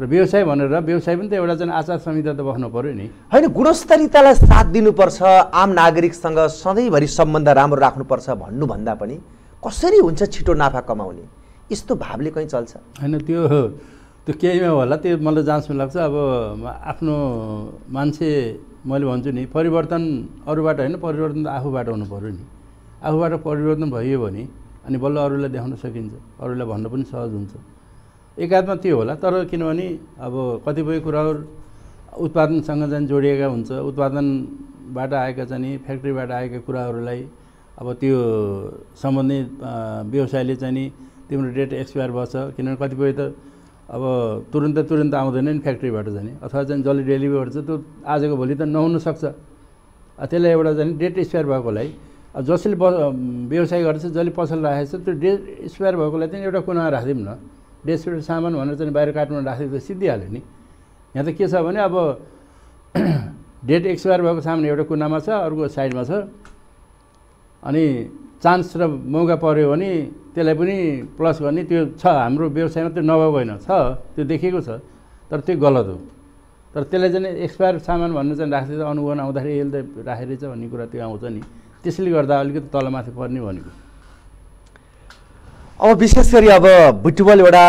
र व्यवसाय भनेर व्यवसाय पनि त एउटा चाहिँ आचार संहिता त बस्नु पर्यो नि। हैन, गुणस्तरीयतालाई साथ दिनुपर्छ, आम नागरिकसँग सधैँभरि सम्बन्ध राम्रो राख्नुपर्छ भन्नुभन्दा पनि कसरी हुन्छ छिटो नाफा कमाउने यस्तो भावले कहीँ चल्छ? हैन, त्यो त्यो केहीमा होला, त्यो मलाई जाँच्नु लाग्छ। अब आफ्नो मान्छे मैले भन्छु नि परिवर्तन अरूबाट हैन, परिवर्तन त आफूबाट हुनु पर्यो नि। आफूबाट परिवर्तन भयो भने अनि बल्ल अरूलाई देखाउन सकिन्छ, अरूलाई भन्न पनि सहज हुन्छ। एकातमा त्यो होला। तर किनभने अब कतिपय कुराहरू उत्पादनसँग चाहिँ जोडिएका हुन्छ, उत्पादनबाट आएका चाहिँ फ्याक्ट्रीबाट आएका कुराहरूलाई अब त्यो सम्बन्धित व्यवसायले चाहिँ नि तिम्रो डेट एक्सपायर भएछ, किनभने कतिपय त अब तुरुन्त तुरुन्त आउँदैन नि फ्याक्ट्रीबाट जाने अथवा चाहिँ जसले डेलिभरी गर्छ त्यो आजको भोलि त नहुन सक्छ। त्यसलाई एउटा चाहिँ डेट एक्सपायर भएकोलाई अब जसले व्यवसाय गर्छ जसले पसल राखेको छ त्यो डेट एक्सपायर भएकोलाई चाहिँ एउटा कुनामा राखिदिउँ न, डेस्पेट सामान भनेर चाहिँ बाहिर कार्टुनमा राखेको त सिद्धिहाल्यो नि। यहाँ त के छ भने अब डेट एक्सपायर भएको सामान एउटा कुनामा छ, अर्को साइडमा छ, अनि चान्स र मौका पर्यो भने त्यसलाई पनि प्लस गर्ने त्यो छ। हाम्रो व्यवसायमा त्यो नभएको होइन, छ त्यो देखेको छ, तर त्यो गलत हो। तर त्यसलाई चाहिँ एक्सपायर सामान भनेर चाहिँ राख्दै त अनुगमन आउँदाखेरि यसले त राखेछ भन्ने कुरा त्यो आउँछ नि। त्यसले गर्दा अलिकति तलमाथि पर्ने भनेको। अब विशेष गरी अब बुटवल एउटा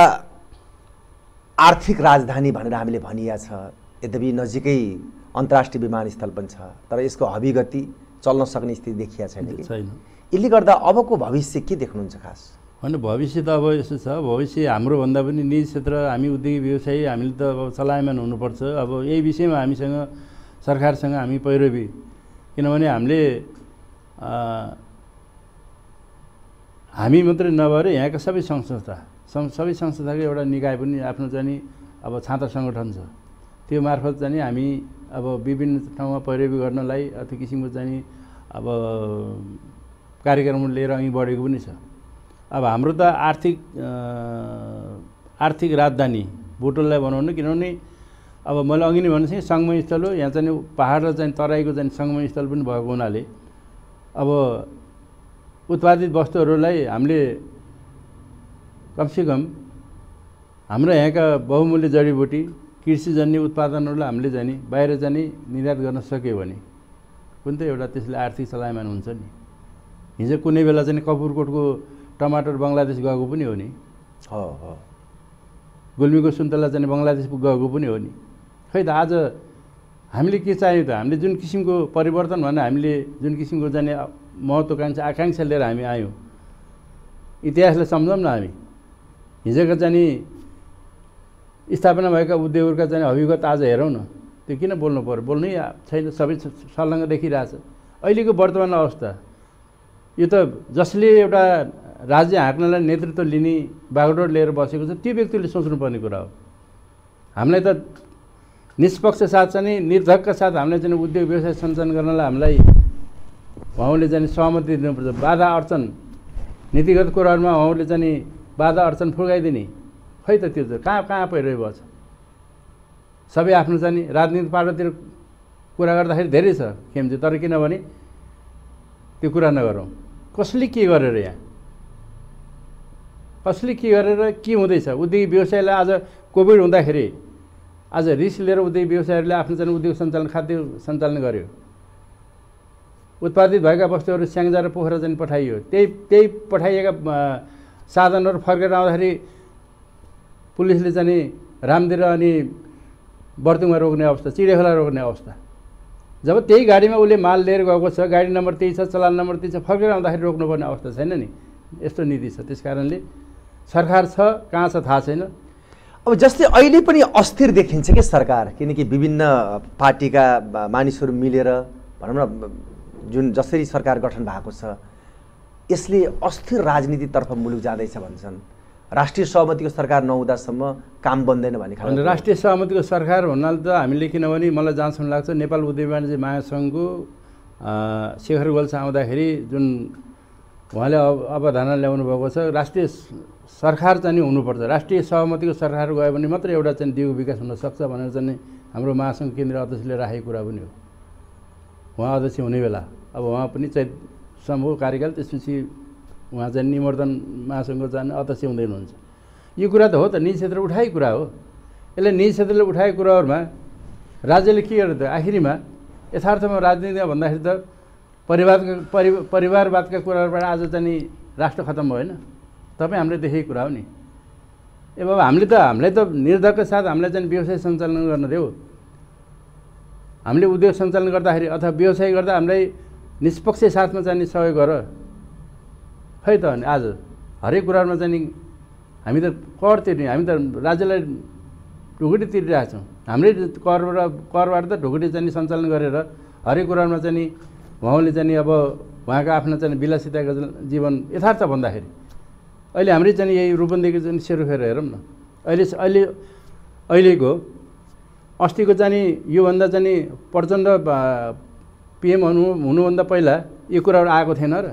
आर्थिक राजधानी भनेर हामीले भनिया छ, यद्यपि नजिकै अन्तर्राष्ट्रिय विमानस्थल पनि छ, तर यसको हबीगति चल्न सक्ने स्थिति देखिया छैन कि छैन? यसले गर्दा अबको भविष्य के देख्नुहुन्छ खास? होइन, भविष्य त अब यस्तो छ, भविष्य हाम्रो भन्दा पनि निजी क्षेत्र हामी उद्योग व्यवसायी हामीले त अब चलायमान हुनुपर्छ। अब यही विषयमा हामीसँग सरकारसँग हामी पैरवी, किनभने हामीले हामी मात्रै नभएर यहाँका सबै सङ्घ संस्था सबै सङ्घ संस्थाको एउटा निकाय पनि आफ्नो चाहिँ अब छाता सङ्गठन छ, त्यो मार्फत चाहिँ हामी अब विभिन्न ठाउँमा पैरवी गर्नलाई अति किसिमको चाहिँ अब कार्यक्रम लिएर अघि बढेको पनि छ। अब हाम्रो त आर्थिक आर्थिक राजधानी बुटवललाई बनाउनु, किनभने अब मैले अघि नै भनेको सङ्गम स्थल हो, यहाँ चाहिँ पहाड र चाहिँ तराईको चाहिँ सङ्गम स्थल पनि भएको हुनाले अब उत्पादित वस्तुहरूलाई हामीले कमसेकम हाम्रो यहाँका बहुमूल्य जडीबुटी कृषिजन्य उत्पादनहरूलाई हामीले जाने बाहिर जाने निर्यात गर्न सक्यो भने कुन त एउटा त्यसले आर्थिक चलायमान हुन्छ नि। हिजो कुनै बेला चाहिँ कपुरकोटको टमाटर बङ्गलादेश गएको पनि हो नि, गोलमीको सुन्तला चाहिँ बङ्गलादेश गएको पनि हो नि। खै त आज हामीले के चाहियो त? हामीले जुन किसिमको परिवर्तन भने हामीले जुन किसिमको जाने महत्त्वाकांक्षा आकांक्षा लिएर हामी आयौँ, इतिहासलाई सम्झौँ न। हामी हिजोका चाहिँ स्थापना भएका उद्योगहरूका चाहिँ हकीकत आज हेरौँ न, त्यो किन बोल्नु पर्यो? बोल्नै छैन, सबै सलङ्ग देखिरहेछ। अहिलेको वर्तमान अवस्था यो त जसले एउटा राज्य हाँक्नलाई नेतृत्व लिने बागडोर लिएर बसेको छ त्यो व्यक्तिले सोच्नुपर्ने कुरा हो। हामीलाई त निष्पक्ष साथ चाहिँ निर्धक्कका साथ हामीलाई चाहिँ उद्योग व्यवसाय सञ्चालन गर्नलाई हामीलाई उहाँहरूले चाहिँ सहमति दिनुपर्छ। बाधा अडचन नीतिगत कुराहरूमा उहाँहरूले चाहिँ बाधा अडचन फुर्काइदिने, खै त त्यो कहाँ कहाँ भइरहेको छ? सबै आफ्नो चाहिँ राजनीति पाटोतिर कुरा गर्दाखेरि धेरै छ खेम्ची, तर किनभने त्यो कुरा नगरौँ कसले के गरेर यहाँ कसले के गरेर के हुँदैछ। उद्योग व्यवसायलाई आज कोभिड हुँदाखेरि आज रिस लिएर उद्योग व्यवसायीहरूले आफ्नो जन उद्योग सञ्चालन खाद्य सञ्चालन गर्यो। उत्पादित भएका वस्तुहरू स्याङ्जा र पोखरा जन पठाइयो। त्यही त्यही पठाइएका साधनहरू फर्केर आउँदाखेरि पुलिसले चाहिँ रामदेर अनि बर्तुङमा रोक्ने अवस्था, चिडेखोला रोक्ने अवस्था। जब त्यही गाडीमा उसले माल लिएर गएको छ, गाडी नम्बर त्यही छ, चलान नम्बर त्यही छ, फर्केर आउँदाखेरि रोक्नुपर्ने अवस्था छैन नि। यस्तो नीति छ, त्यसकारणले सरकार छ कहाँ छ थाहा छैन। अब जस्तै अहिले पनि अस्थिर देखिन्छ कि सरकार, किनकि विभिन्न पार्टीका मानिसहरू मिलेर भनौँ न जुन जसरी सरकार गठन भएको छ यसले अस्थिर राजनीतितर्फ मुलुक जाँदैछ भन्छन्। राष्ट्रिय सहमतिको सरकार नहुँदासम्म काम बन्दैन भन्ने खालको। राष्ट्रिय सहमतिको सरकार भन्नाले त हामीले किनभने मलाई जहाँसम्म लाग्छ नेपाल उद्योग वाणिज्य महासङ्घको शेखर गोल्सा आउँदाखेरि जुन उहाँले अवधारणा ल्याउनु भएको छ राष्ट्रिय सरकार चाहिँ हुनुपर्छ। राष्ट्रिय सहमतिको सरकार गयो भने मात्र एउटा चाहिँ देश विकास हुनसक्छ भनेर चाहिँ हाम्रो महासङ्घ केन्द्रीय अध्यक्षले राखेको कुरा पनि हो। उहाँ अध्यक्ष हुने बेला अब उहाँ पनि चाहिँ सम्भव कार्यकाल त्यसपछि उहाँ चाहिँ निमर्दन महासङ्घको चाहिँ अध्यक्ष हुँदै हुनुहुन्छ। यो कुरा त हो त, निजी क्षेत्र उठाएको कुरा हो। यसले निजी क्षेत्रले उठाएको कुराहरूमा राज्यले के गर्यो त? आखिरीमा यथार्थमा राजनीतिमा भन्दाखेरि त परिवारका परि परिवारवादका कुराहरूबाट आज चाहिँ राष्ट्र खत्तम भएन। तपाईँ हामीले देखेको कुरा हो नि। ए बाबा, हामीले त हामीलाई त निर्धक्कका साथ हामीलाई चाहिँ व्यवसाय सञ्चालन गर्न देऊ। हामीले उद्योग सञ्चालन गर्दाखेरि अथवा व्यवसाय गर्दा हामीलाई निष्पक्ष साथमा चाहिँ सहयोग गर। खै त अनि आज हरेक कुराहरूमा चाहिँ हामी त कर तिर्ने, हामी त राज्यलाई ढुकुटी तिरिरहेको छौँ। हाम्रै करबाट करबाट त ढुकुटी चाहिँ सञ्चालन गरेर हरेक कुराहरूमा चाहिँ उहाँले चाहिँ अब उहाँका आफ्ना चाहिँ विलासिताको जीवन यथार्थ भन्दाखेरि अहिले हाम्रो चाहिँ यही रुपन्देहीको चाहिँ सेरोफेर हेरौँ न। अहिले अहिले अहिलेको अस्तिको चाहिँ योभन्दा चाहिँ प्रचण्ड पिएम हुनु हुनुभन्दा पहिला यो कुराहरू आएको थिएन र।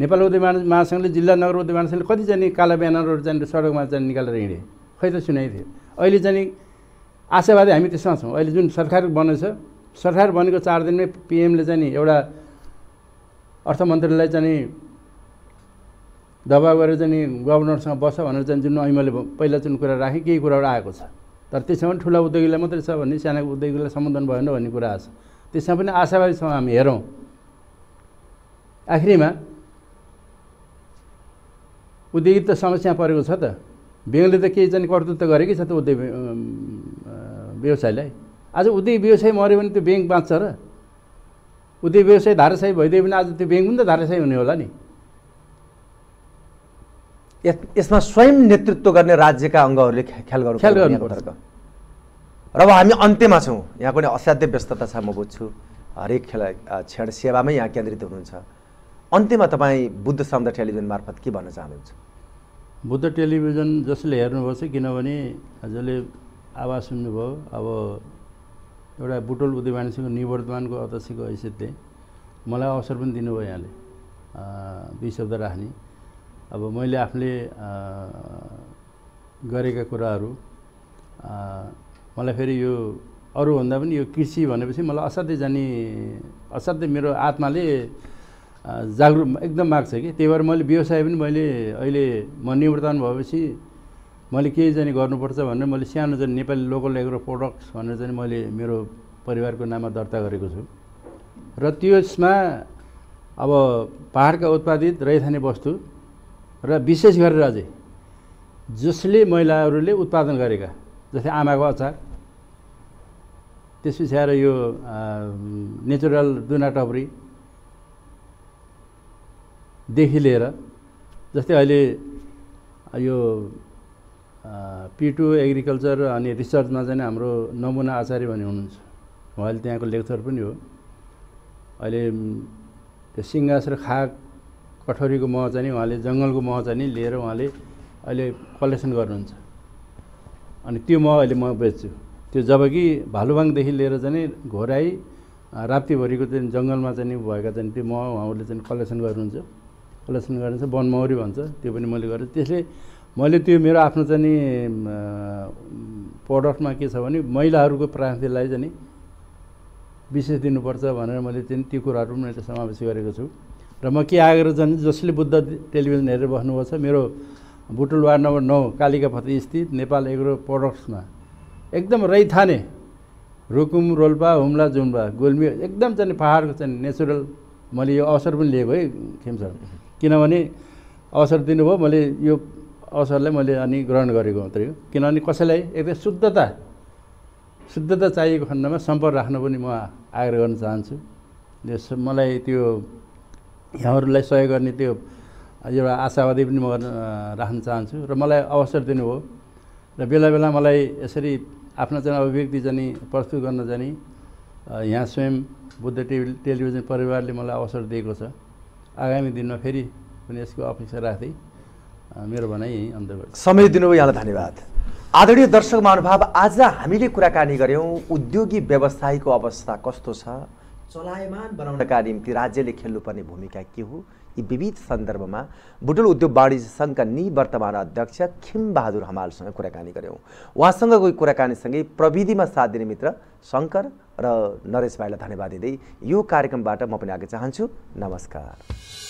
नेपाल उद्योग महासङ्घले जिल्ला नगर उद्योग महासङ्घले कति चाहिँ काला ब्यानरहरू चाहिँ सडकमा चाहिँ निकालेर हिँडे, खै त सुनाएको थियो। अहिले चाहिँ आशावादी हामी त्यसमा छौँ। अहिले जुन सरकार बनेछ, सरकार बनेको चार दिनमै पिएमले चाहिँ एउटा अर्थमन्त्रीलाई चाहिँ दबाब गरेर चाहिँ गभर्नरसँग बस भनेर चाहिँ जुन मैले पहिला जुन कुरा राखेँ केही कुराहरू आएको छ। तर त्यसमा पनि ठुला उद्योगीलाई मात्रै छ भन्ने, साना उद्योगीलाई सम्बोधन भएन भन्ने कुरा छ। त्यसमा पनि आशावादीसँग हामी हेरौँ। आखिरीमा उद्योगी त समस्या परेको छ त। ब्याङ्कले त केही चाहिँ कर्तृत्व गरेकै छ त उद्योग व्यवसायलाई। आज उद्योग व्यवसाय मऱ्यो भने त्यो ब्याङ्क बाँच्छ र? उद्योग व्यवसाय धाराशाही भइदियो भने आज त्यो ब्याङ्क पनि त धाराशाही हुने होला नि। यसमा स्वयं नेतृत्व गर्ने राज्यका अङ्गहरूले ख्याल गर्नु ख्याल गर्नुपर्छ। र अब हामी अन्त्यमा छौँ। यहाँको नि असाध्य व्यस्तता छ, म बुझ्छु। हरेक खेला क्षण सेवामै यहाँ केन्द्रित हुनुहुन्छ। अन्त्यमा तपाईँ बुद्ध शब्द टेलिभिजन मार्फत के भन्न चाहनुहुन्छ? बुद्ध टेलिभिजन जसले हेर्नुभएको छ, किनभने जसले आवाज सुन्नुभयो, अब एउटा बुटवल उद्योग वाणिज्यको निवर्तमानको अध्यक्षको हैसियतले मलाई अवसर पनि दिनुभयो यहाँले दुई शब्द राख्ने। अब मैले आफूले गरेका कुराहरू मलाई फेरि यो अरूभन्दा पनि यो कृषि भनेपछि मलाई असाध्यै जाने असाध्यै मेरो आत्माले जागरुक एकदम माग्छ कि। त्यही भएर मैले व्यवसाय पनि मैले अहिले म निवर्तमान भएपछि मैले केही जाने गर्नुपर्छ भनेर मैले सानो चाहिँ नेपाली लोकल एग्रो प्रोडक्ट्स भनेर चाहिँ मैले मेरो परिवारको नाममा दर्ता गरेको छु। र त्यसमा अब पहाडका उत्पादित रैथाने वस्तु र विशेष गरेर अझै जसले महिलाहरूले उत्पादन गरेका जस्तै आमाको अचार, त्यसपछि आएर यो नेचुरल दुना टपरीदेखि लिएर जस्तै अहिले यो पिटु एग्रिकल्चर अनि रिसर्चमा चाहिँ हाम्रो नमुना आचार्य भन्ने हुनुहुन्छ। उहाँले त्यहाँको लेक्चर पनि हो। अहिले त्यो सिङ्गास र खाक कठौरीको मह चाहिँ उहाँले जङ्गलको मह चाहिँ लिएर उहाँले अहिले कलेक्सन गर्नुहुन्छ अनि त्यो मह अहिले म बेच्छु। त्यो जबकि भालुबाङदेखि लिएर चाहिँ घोराई राप्तीभरिको चाहिँ जङ्गलमा चाहिँ भएका चाहिँ त्यो मह उहाँहरूले चाहिँ कलेक्सन गर्नुहुन्छ कलेक्सन गर्नुहुन्छ वनमौरी भन्छ, त्यो पनि मैले गरेँ। त्यसले मैले त्यो मेरो आफ्नो चाहिँ प्रडक्टमा के छ भने महिलाहरूको प्राथमिकतालाई चाहिँ विशेष दिनुपर्छ भनेर मैले चाहिँ त्यो कुराहरू पनि मैले समावेश गरेको छु। र म के आएर चाहिँ जसले बुद्ध टेलिभिजन हेरेर बस्नुभएको छ, मेरो बुटवल वार्ड नंबर नौ कालिकापत्री स्थित नेपाल एग्रो प्रोडक्ट्स में एकदम रैथाने रुकुम रोल्पा हुमला जुम्बा गोलमी एकदम चाहिए पहाड़ को चाहिए नेचुरल मैं ये अवसर भी लिएको है खिम सर किनभने अवसर दिनुभयो मैं यो अवसरलाई मैले अनि ग्रहण गरेको मात्रै हो किनभने कसैलाई एकदम शुद्धता शुद्धता चाहिएको खण्डमा सम्पर्क राख्न पनि म आग्रह गर्न चाहन्छु। मलाई त्यो यहाँहरुलाई सहयोग गर्ने त्यो एउटा आशावादी पनि म राख्न चाहन्छु र मलाई अवसर दिनुभयो र बेला बेला मलाई यसरी आफ्ना चाहिँ अभिव्यक्ति चाहिँ प्रस्तुत गर्न चाहिँ यहाँ स्वयं बुद्ध टेलिभिजन परिवारले मलाई अवसर दिएको छ। आगामी दिनमा फेरि पनि यसको अपेक्षा राख्दै मेरो भनाइ यही अन्त गर्छ। समय दिनुभयो यहाँलाई धन्यवाद। आदरणीय दर्शक महानुभाव, आज हामीले कुराकानी गर्यौं उद्योगी व्यवसायको अवस्था कस्तो छ, चलायमान बनाउनका निम्ति राज्यले खेल्नुपर्ने भूमिका के हो, यी विविध सन्दर्भमा बुटवल उद्योग वाणिज्य संघका निवर्तमान अध्यक्ष खिमबहादुर हमालसँग कुराकानी गर्यौं। उहाँसँगको कुराकानीसँगै प्रविधिमा साथ दिने मित्र शंकर र नरेश भाइलाई धन्यवाद दिँदै यो कार्यक्रमबाट म पनि आगे चाहन्छु। नमस्कार।